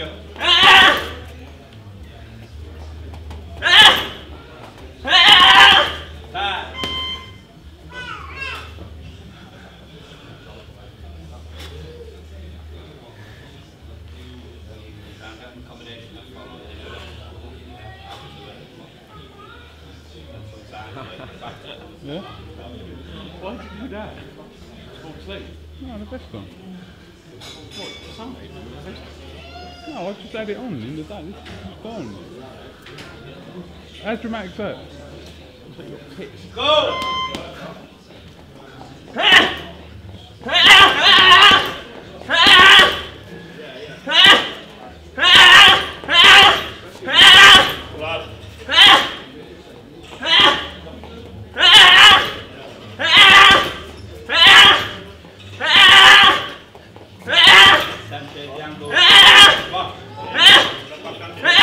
go. Ah! Ah! Ah! Ah! Yeah? Why did you do that? No, the best one. What, the sunlight? No, I just had it on in the day. It's gone. How dramatic is that? Go! Down, go. Back. Back. Back.